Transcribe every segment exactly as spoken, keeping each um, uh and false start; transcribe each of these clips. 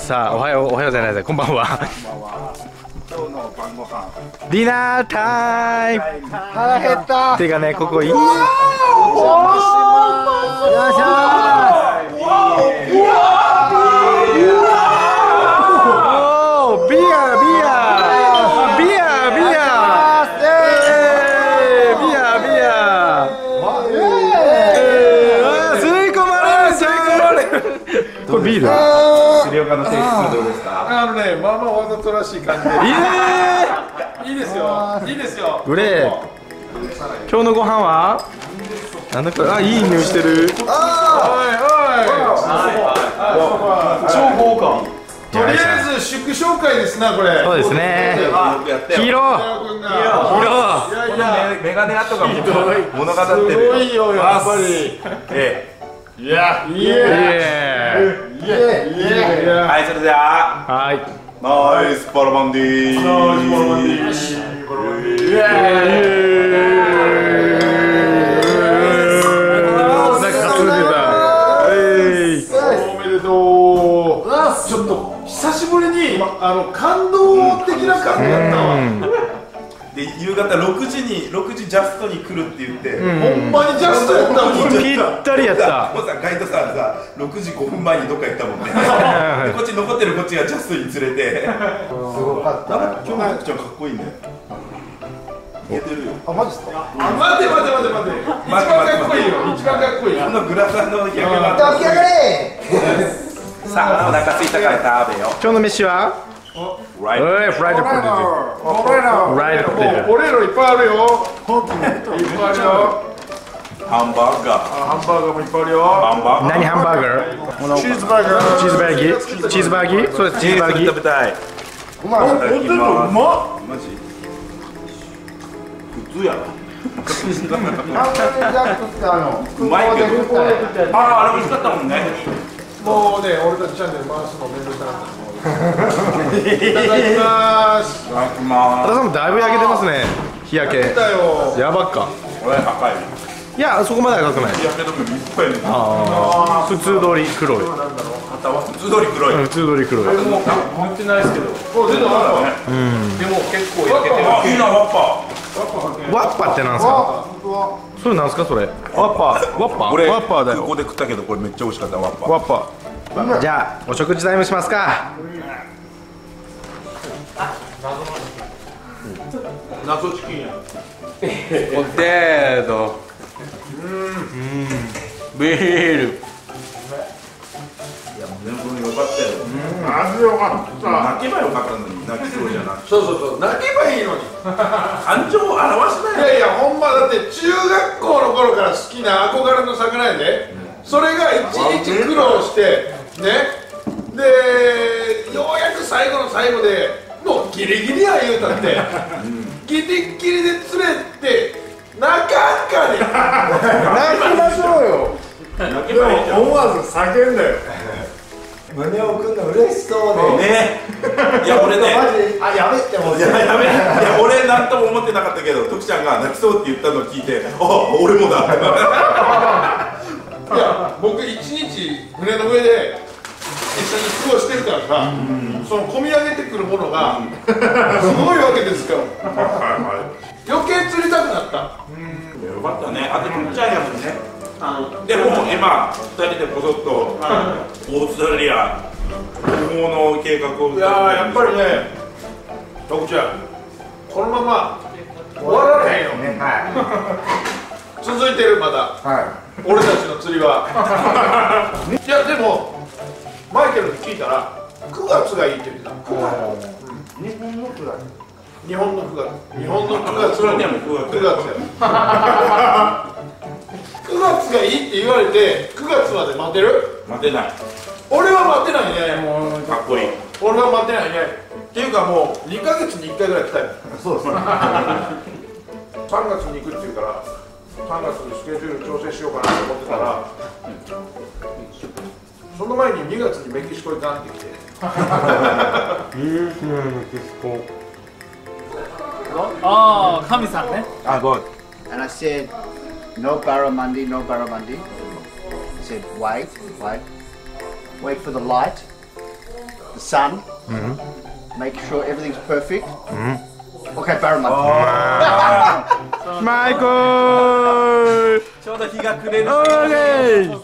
さあ、おはよう、おはようじゃないです。こんばんは。今日の晩ご飯。ディナータイム。腹減った。てかね、ここいい。お邪魔します。よいしょ。うわ。お、ビア、ビア。これビール。釣り岡のテイストどうですか？あのね、まあまあわざとらしい感じで。ええ、いいですよ、いいですよ。グレー。今日のご飯は？なんだか、あ、いい匂いしてる。ああ、おいおい。超豪華。とりあえず祝勝会ですなこれ。そうですね。黄色。黄色。メガネ跡が物語ってる。すごいよやっぱり。いや、いや、いや、いや、はい、それでは、はい、ナイスパラマンディー、ナイスパラマンディー、ナイスパラマンディー、イエーイ、おめでとう。ちょっと久しぶりにあの感動的な感じだったわ。で夕方ろくじにろくじジャストに来るって言って、ほんまにジャストやったのにぴったりやった。もうさガイドさんさろくじごふんまえにどっか行ったもんね。こっち残ってるこっちがジャストに連れて。すごかった。なんか今日のちゃんかっこいいね。似てるよ。あ、マジっすか。待て待て待て待て。一番かっこいいよ。一番かっこいい。このグラサンの日焼けマーク。焼き上がれ。さあお腹空いたから食べよう。今日の飯は？ライドポテト、ライドポテト、オレロいっぱいあるよ、いっぱいあるよ、ハンバーガー、ハンバーガーもいっぱいあるよ、何ハンバーガー？チーズバーガー、チーズバーギ、チーズバーギ、そうですチーズバーギ食べたい。うまい、ホテルうまっ。マジ？普通やろ。うまいけど。ああ、あれ美味しかったもんね。もうね、俺たちチャンネル回すの面倒くさかった。いただきます。いただきます。私もだいぶ焼けてますね。日焼け。やばっか。これ赤い。いや、そこまで赤くない。日焼け止めいっぱい。ああ、普通通り黒い。肩は普通通り黒い。普通通り黒い。もう変わってないですけど。これ全然赤ね。うん。でも結構焼けてます。いいなワッパ。ワッパってなんですか。それなんですかそれ。ワッパ。ワッパ。これワッパだよ。ここで食ったけどこれめっちゃ美味しかったワッパ。ワッパ。じゃあお食事タイムしますか。謎チキンや。ポテト。うん。ビール。いや全部良かったよ。マジ良かった。泣けば良かったのに泣きそうじゃない。そうそうそう。泣けばいいのに。感情を表しない。いやいやほんまだって中学校の頃から好きな憧れの魚やで。それが一日苦労して。ね、でようやく最後の最後でもうギリギリや言うたってギリギリで釣れて泣かんかね泣きましょうよ。でも思わず叫んだよ。胸をくんの嬉しそうでね。いや俺ね、あ、やめってもうやめやめ。いや俺なんとも思ってなかったけど、徳ちゃんが泣きそうって言ったのを聞いて、あ、俺もだ。いや僕一日船の上で一緒に服をしてるからさ、その込み上げてくるものがすごいわけですから余計釣りたくなった。よかったね。あとちっちゃいやつね。でも今ふたりでこそっとオーストラリア旅行の計画を。いややっぱりね徳ちゃんこのまま終わらないよ。続いてるまだ俺たちの釣りは。いやでもマイケルに聞いたらくがつがいいって言ってた。くがつ日本のくがつ、日本のくがつ、日本のくがつはくがつや。くがつがいいって言われてくがつまで待てる？待てない。俺は待てないね。もうかっこいい。俺は待てないね。っていうかもうにかげつにいっかいぐらい来たよ。そうですね。さんがつに行くっていうからさんがつにスケジュール調整しようかなと思ってたら、その前ににがつにメキシコ行かんってきて。ああ、神さんね。あ、ごめん。And I said, no barramundi, no barramundi. I said, wait, wait, wait for the light. the sun. Mm-hmm. Make sure everything's perfect. Mm-hmm. Okay, Baron. Michael. ちょうど日が暮れる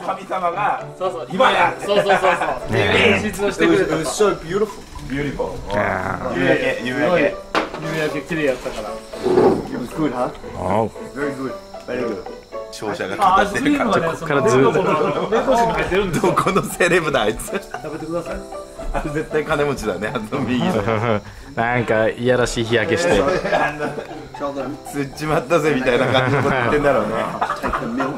神様が今やそうそうそうそうっていう演出をしてくれた。It's so beautiful. Beautiful. 夕焼け夕焼け夕焼け綺麗やったから。It was good, huh? Oh. Very good. Very good. 勝者が語ってるから、ここからずっとどこのセレブだあいつ。食べてください。あれ絶対金持ちだね、あの右の。なんかいやらしい日焼けして釣っちまったぜみたいな感じで言ってんだろうね。なん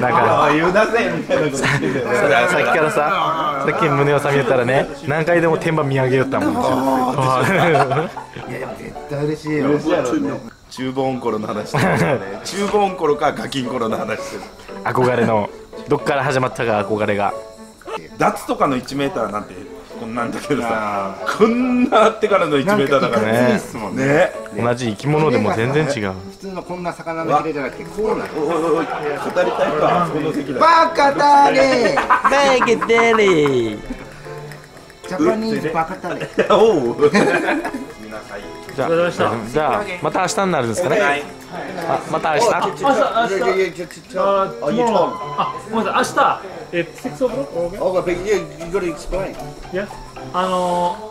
か言うなぜみたいなこと言ってたよ。さっきからさ、さっき胸をさみよったらね、何回でも天板見上げよったもん。いやでも絶対嬉しいよ。嬉しいやろね。中ボンコロの話してるからね。中ボンコロかガキンコロの話してる。憧れのどっから始まったか憧れが。脱とかのいちメーターなんてこんなんだけどさ、こんなあってからのいちメーターだからね。ね。同じ生き物でも全然違う。普通のこんな魚のヒレじゃなくてこうなの。語りたいか。この席だ。バカだね。バカだね。ジャパニーズバカだね。おう。じゃあ、じゃあまた明日になるんですかね。また明日。明日、明日。あ、ごめんなさい。明日、えっと、ろくじ。いや、あの、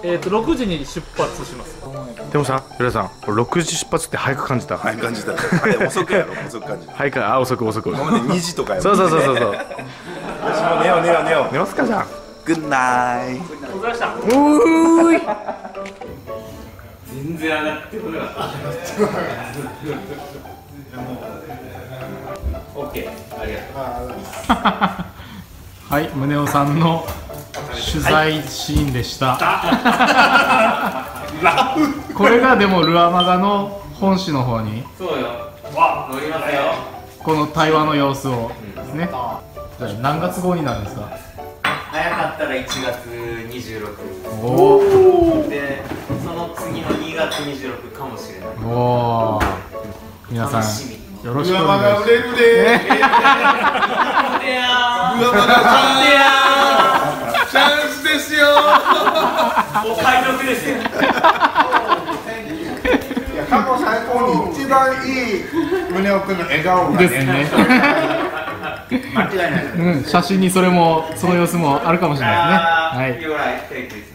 えっと、ろくじに出発します。でもさ、浦さん、ろくじ出発って早く感じた。早く感じた。遅くやろ、遅く感じた。早く、あ、遅く、遅く。にじとかや。そうそうそうそうそう。私も寝よう、寝よう、寝よう。寝ますかじゃん。グッナイ。お疲れした。おーい。全然上がってこなかった。オッケー、ありがとう。はい、宗男さんの取材シーンでした。はい、これがでもルアマガの本誌の方に。そうよ。わ、乗りますよ。この対話の様子をですね。じゃあ何月号になるんですか。早かったらいちがつにじゅうろくにち。おお。で、その次のにがつにじゅうろくにちかもしれない。おお。皆さんよろしくお願いします。うわまが売れるでー。勝てやー。うわまが勝てやー。チャンスですよー。もう開幕ですよ。いや過去最高に一番いい宗男君の笑顔がね。ですね。間違いない。うん、写真にそれもその様子もあるかもしれないですね。はい。